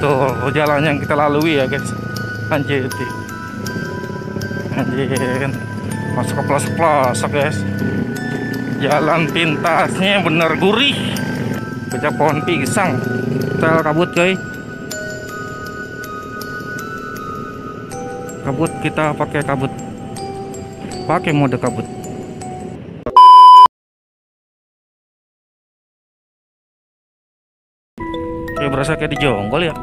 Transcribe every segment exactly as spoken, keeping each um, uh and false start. Tuh jalan yang kita lalui ya guys. Anjir, anjir, masuk ke pelosok-pelosok guys. Jalan pintasnya bener gurih, pecah pohon pisang, tel kabut guys. Kabut, kita pakai kabut, pakai mode kabut. Kayak berasa kayak di jonggol ya.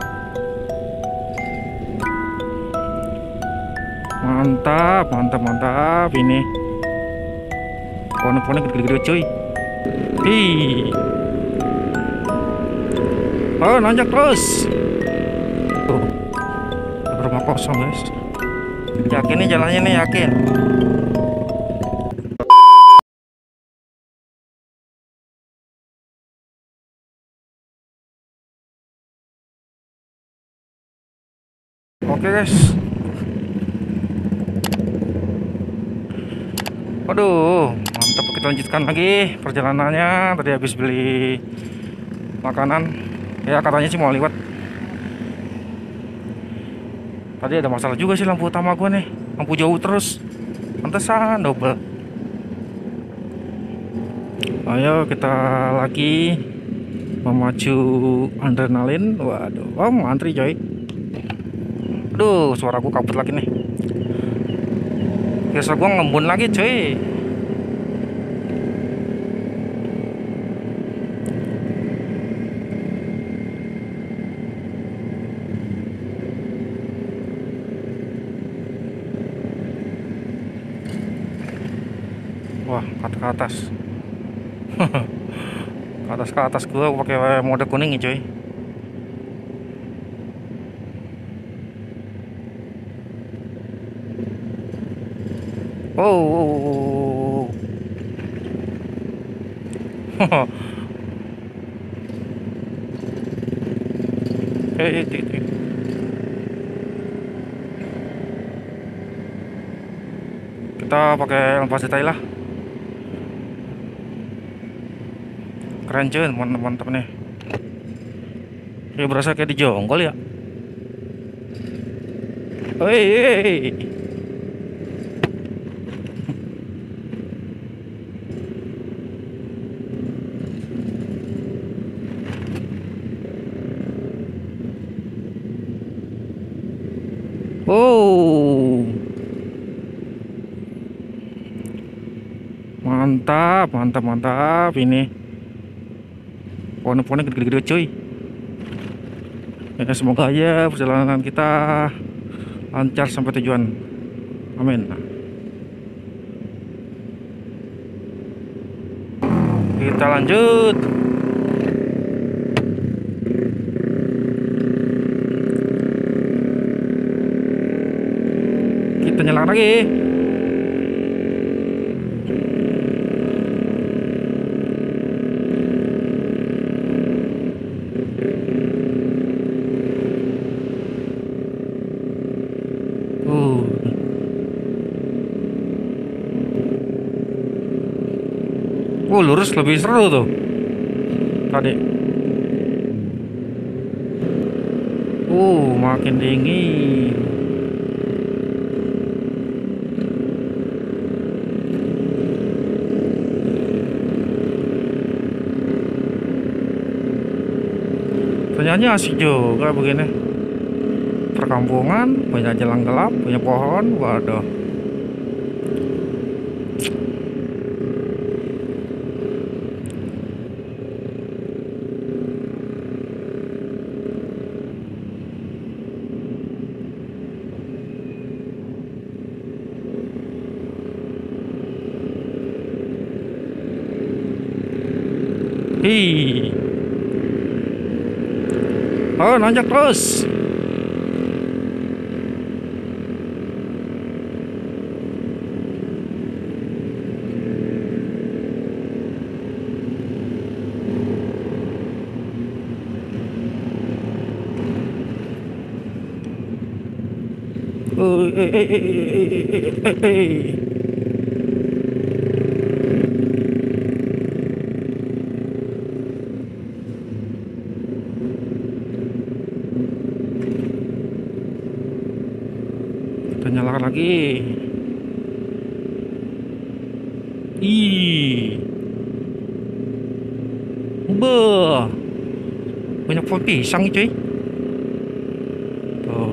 Mantap, mantap, mantap ini. Pohon-pohonnya gede-gede cuy. Hih. Oh, nanjak terus. Tuh. Rumah kosong, guys. Yakin nih jalannya nih, yakin. Oke, guys. Aduh, mantap, kita lanjutkan lagi perjalanannya. Tadi habis beli makanan. Ya katanya sih mau lewat. Tadi ada masalah juga sih lampu utama gue nih. Lampu jauh terus. Pantesan double. Ayo kita lagi memacu adrenalin. Waduh, wah wow, antri coy. Aduh, suaraku kabut lagi nih. Biasa gue ngembun lagi cuy. Wah, ke atas. Ke atas, ke atas gue pakai mode kuning ya cuy. Oh, oh, oh, oh. Hey, hey, hey. Kita pakai lampu detail lah. Keren cuy, mantap nih. Ya berasa kayak di jonggol ya. Hei, hei. Oh, mantap, mantap, mantap ini. Pohon-pohonnya gede-gede cuy. Ya, semoga aja perjalanan kita lancar sampai tujuan. Amin. Kita lanjut. Nyelang lagi. Uh. Oh, lurus lebih seru tuh. Tadi. Uh, makin dingin. Ternyata asik juga begini. Perkampungan, banyak jalan gelap, banyak pohon. Waduh. Hi. Oh, nanjak terus. Oh, eh, eh, eh, eh, eh, eh. salah lagi. Ih, bah, banyak pohon pisang cuy. Tuh.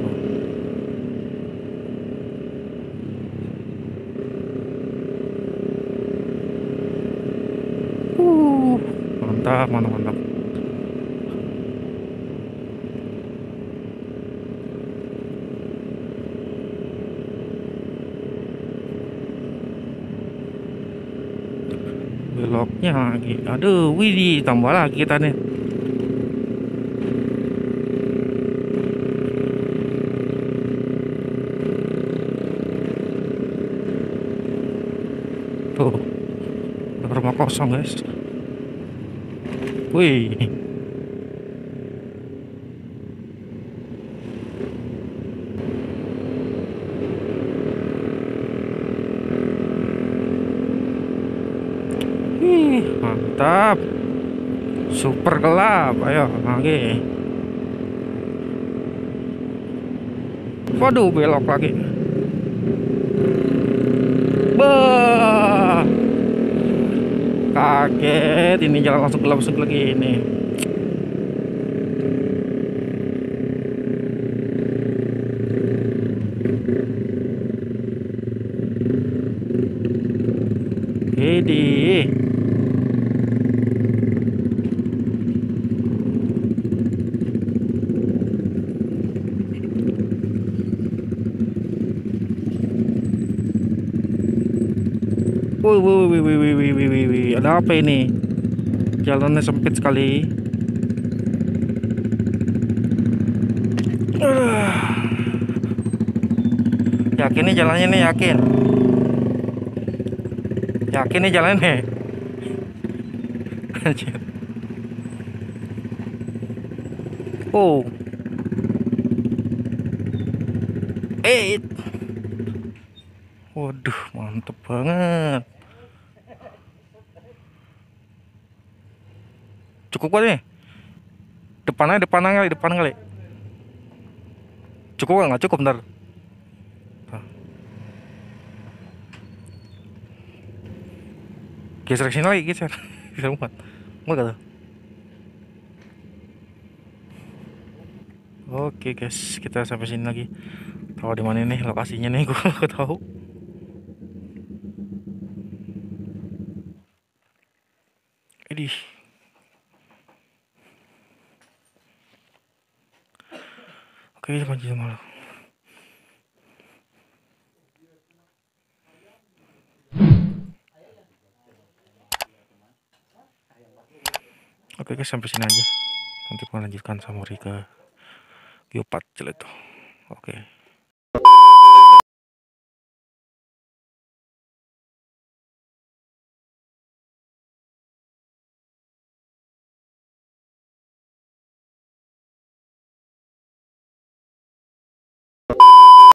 Uh, mantap, mantap, mantap. Beloknya lagi, aduh, widih, tambah lagi kita nih. Tuh, rumah kosong guys. Wih, mantap, super gelap. Ayo lagi, waduh, belok lagi. Bah, kaget ini, jalan langsung gelap langsung lagi ini. Hidih. Wih, wih, wih, wih, wih, wih, wih, wih, ada apa ini? Jalannya sempit sekali. Uh. Yakin nih jalannya nih, yakin. Yakin nih jalannya. Oh. Eh. Waduh, mantep banget. Cukup gak nih? Depannya, depannya kali, depan kali. Cukup gak? Nggak cukup, ntar. Geser kesini lagi, geser. Geser muat. Muat gak tuh? Oke guys, kita sampai sini lagi. Tahu di mana nih lokasinya nih, gue gak tahu. Edih. Oke, lanjut malam. Oke, guys, sampai sini aja. Nanti melanjutkan sama Rika Geopark Ciletuh. Oke.